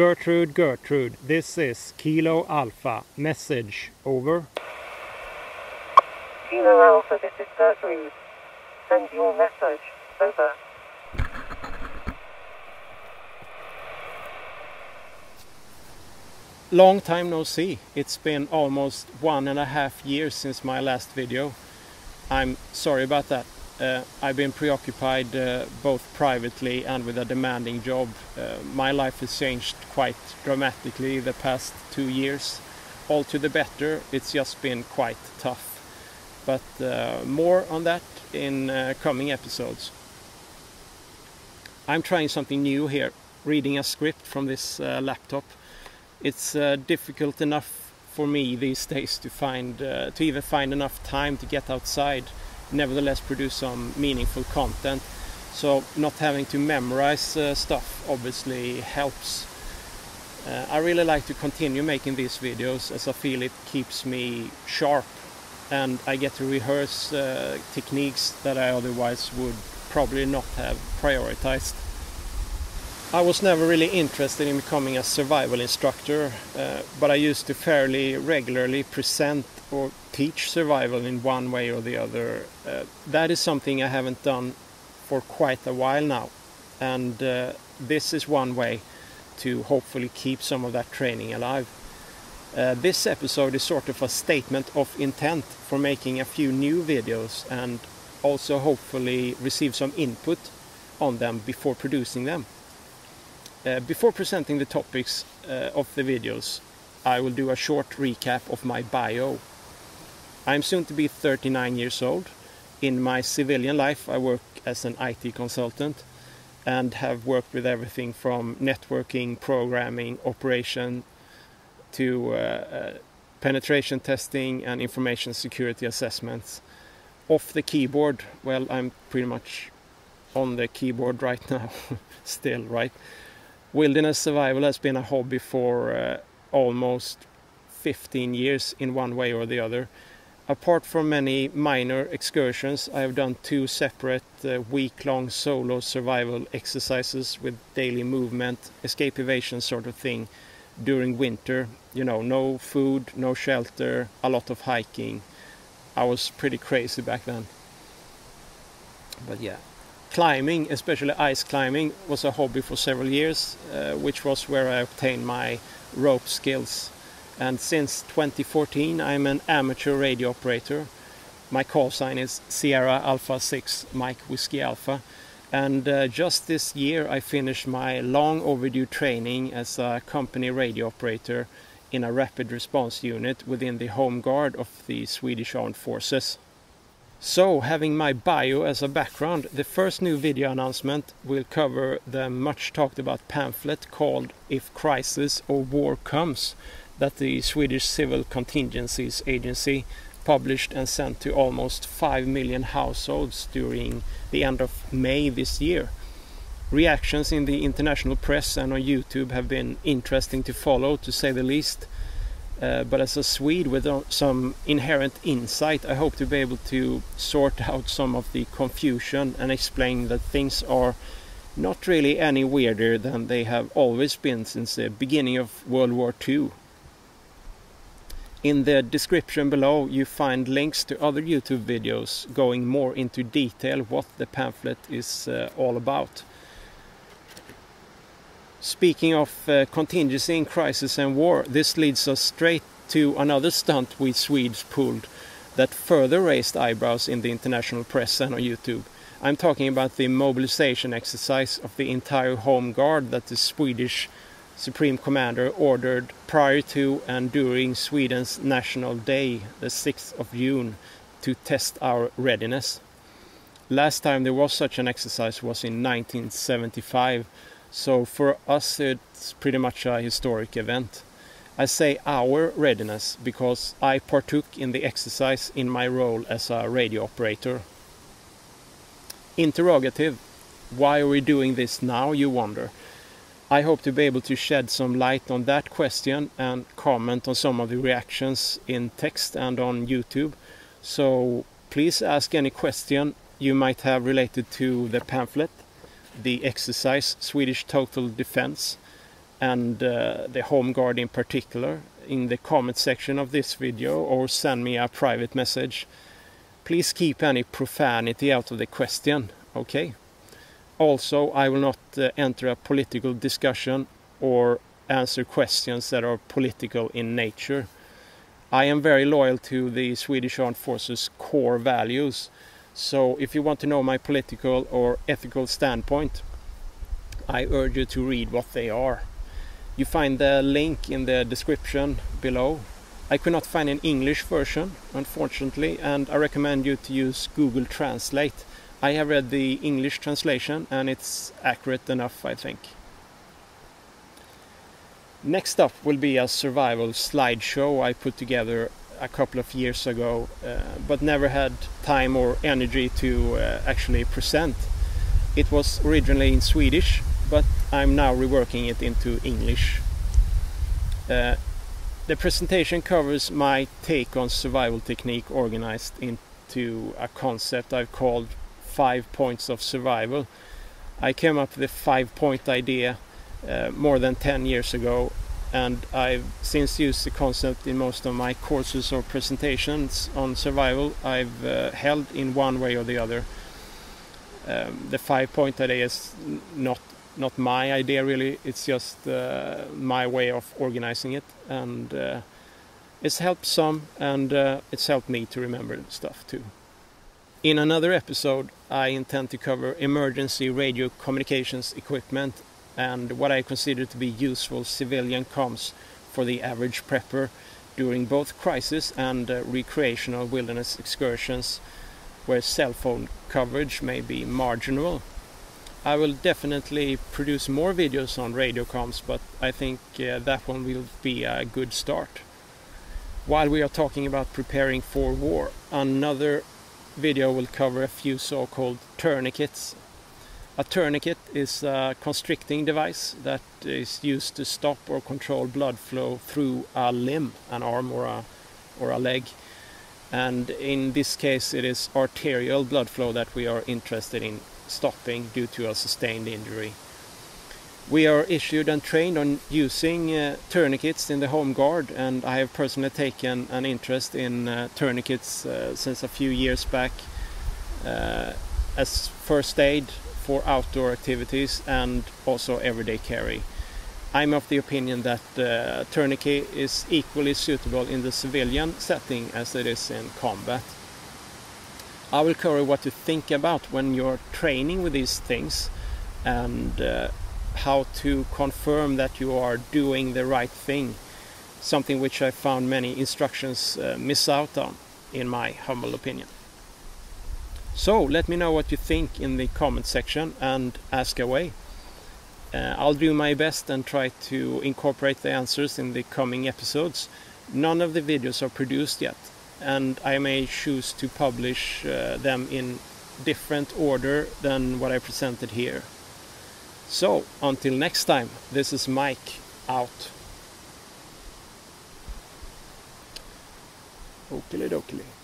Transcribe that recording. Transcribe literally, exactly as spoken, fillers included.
Gertrude, Gertrude, this is Kilo Alfa. Message, over. Kilo Alfa, this is Gertrude. Send your message, over. Long time no see. It's been almost one and a half years since my last video. I'm sorry about that. Uh, I've been preoccupied uh, both privately and with a demanding job. Uh, my life has changed quite dramatically the past two years. All to the better, it's just been quite tough. But uh, more on that in uh, coming episodes. I'm trying something new here, reading a script from this uh, laptop. It's uh, difficult enough for me these days to find, uh, to even find enough time to get outside, nevertheless produce some meaningful content. So not having to memorize uh, stuff obviously helps. Uh, I really like to continue making these videos as I feel it keeps me sharp and I get to rehearse uh, techniques that I otherwise would probably not have prioritized. I was never really interested in becoming a survival instructor, uh, but I used to fairly regularly present or teach survival in one way or the other. Uh, that is something I haven't done for quite a while now, and uh, this is one way to hopefully keep some of that training alive. Uh, this episode is sort of a statement of intent for making a few new videos and also hopefully receive some input on them before producing them. Uh, before presenting the topics uh, of the videos, I will do a short recap of my bio. I'm soon to be thirty-nine years old. In my civilian life I work as an I T consultant and have worked with everything from networking, programming, operation to uh, uh, penetration testing and information security assessments. Off the keyboard, well, I'm pretty much on the keyboard right now, still, right? Wilderness survival has been a hobby for uh, almost fifteen years in one way or the other. Apart from many minor excursions, I have done two separate uh, week-long solo survival exercises with daily movement, escape evasion sort of thing, during winter. You know, no food, no shelter, a lot of hiking. I was pretty crazy back then. But yeah. Climbing, especially ice climbing, was a hobby for several years, uh, which was where I obtained my rope skills. And since twenty fourteen I'm an amateur radio operator. My call sign is Sierra Alpha six Mike Whiskey Alpha. And uh, just this year I finished my long overdue training as a company radio operator in a rapid response unit within the Home Guard of the Swedish Armed Forces. So, having my bio as a background, the first new video announcement will cover the much talked about pamphlet called If Crisis or War Comes, that the Swedish Civil Contingencies Agency published and sent to almost five million households during the end of May this year. Reactions in the international press and on YouTube have been interesting to follow, to say the least. Uh, but as a Swede with some inherent insight, I hope to be able to sort out some of the confusion and explain that things are not really any weirder than they have always been since the beginning of World War Two. In the description below you find links to other YouTube videos going more into detail what the pamphlet is uh, all about. Speaking of uh, contingency in crisis and war, this leads us straight to another stunt we Swedes pulled that further raised eyebrows in the international press and on YouTube. I'm talking about the mobilization exercise of the entire Home Guard that the Swedish Supreme Commander ordered prior to and during Sweden's National Day, the sixth of June, to test our readiness. Last time there was such an exercise was in nineteen seventy-five. So for us it's pretty much a historic event. I say our readiness because I partook in the exercise in my role as a radio operator. Interrogative. Why are we doing this now, you wonder? I hope to be able to shed some light on that question and comment on some of the reactions in text and on YouTube. So please ask any question you might have related to the pamphlet, the exercise Swedish Total Defense, and uh, the Home Guard in particular, in the comment section of this video, or send me a private message. Please keep any profanity out of the question, okay? Also, I will not uh, enter a political discussion or answer questions that are political in nature. I am very loyal to the Swedish Armed Forces core values, so if you want to know my political or ethical standpoint, I urge you to read what they are. You find the link in the description below. I could not find an English version, unfortunately, and I recommend you to use Google Translate. I have read the English translation and it's accurate enough, I think. Next up will be a survival slideshow I put together a couple of years ago, uh, but never had time or energy to uh, actually present. It was originally in Swedish, but I'm now reworking it into English. Uh, the presentation covers my take on survival technique organized into a concept I've called Five Points of Survival. I came up with the five-point idea uh, more than ten years ago, and I've since used the concept in most of my courses or presentations on survival I've uh, held in one way or the other. Um, the five-point idea is not not my idea really, it's just uh, my way of organizing it, and uh, it's helped some, and uh, it's helped me to remember stuff too. In another episode I intend to cover emergency radio communications equipment and what I consider to be useful civilian comms for the average prepper during both crisis and uh, recreational wilderness excursions, where cell phone coverage may be marginal. I will definitely produce more videos on radio comms, but I think uh, that one will be a good start. While we are talking about preparing for war, another video will cover a few so-called tourniquets. A tourniquet is a constricting device that is used to stop or control blood flow through a limb, an arm or a, or a leg. And in this case it is arterial blood flow that we are interested in stopping due to a sustained injury. We are issued and trained on using uh, tourniquets in the Home Guard, and I have personally taken an interest in uh, tourniquets uh, since a few years back uh, as first aid for outdoor activities and also everyday carry. I'm of the opinion that uh, tourniquet is equally suitable in the civilian setting as it is in combat. I will cover what to think about when you're training with these things, and uh, how to confirm that you are doing the right thing, something which I found many instructions uh, miss out on, in my humble opinion. So let me know what you think in the comment section and ask away. Uh, I'll do my best and try to incorporate the answers in the coming episodes. None of the videos are produced yet, and I may choose to publish uh, them in different order than what I presented here. So, until next time, this is Mike, out. Okey-dokey.